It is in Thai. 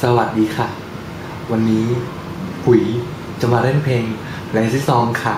สวัสดีค่ะวันนี้ปุ๋ยจะมาเล่นเพลงไลน์ซี่ซองค่ะ